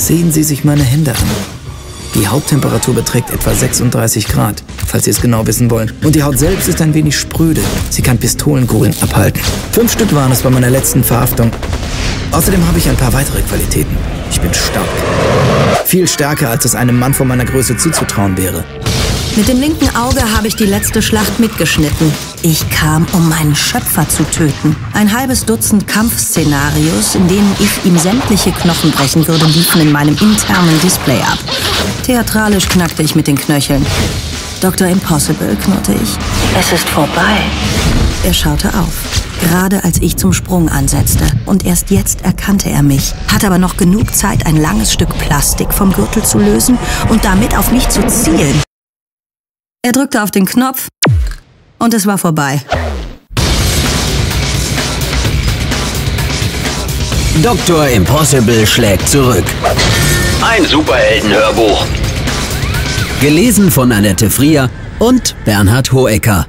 Sehen Sie sich meine Hände an. Die Hauttemperatur beträgt etwa 36 Grad, falls Sie es genau wissen wollen. Und die Haut selbst ist ein wenig spröde. Sie kann Pistolenkugeln abhalten. 5 Stück waren es bei meiner letzten Verhaftung. Außerdem habe ich ein paar weitere Qualitäten. Ich bin stark. Viel stärker, als es einem Mann von meiner Größe zuzutrauen wäre. Mit dem linken Auge habe ich die letzte Schlacht mitgeschnitten. Ich kam, um meinen Schöpfer zu töten. Ein halbes Dutzend Kampfszenarios, in denen ich ihm sämtliche Knochen brechen würde, liefen in meinem internen Display ab. Theatralisch knackte ich mit den Knöcheln. Dr. Impossible, knurrte ich. Es ist vorbei. Er schaute auf, gerade als ich zum Sprung ansetzte. Und erst jetzt erkannte er mich, hatte aber noch genug Zeit, ein langes Stück Plastik vom Gürtel zu lösen und damit auf mich zu zielen. Er drückte auf den Knopf und es war vorbei. Dr. Impossible schlägt zurück. Ein Superheldenhörbuch. Gelesen von Annette Frier und Bernhard Hoecker.